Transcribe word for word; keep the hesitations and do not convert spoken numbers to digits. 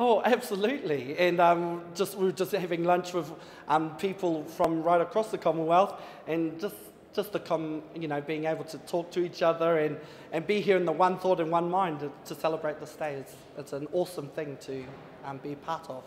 Oh, absolutely. And um, just we were just having lunch with um, people from right across the Commonwealth, and just just the com, you know, being able to talk to each other and and be here in the one thought and one mind to, to celebrate this day. It's, it's an awesome thing to um, be a part of.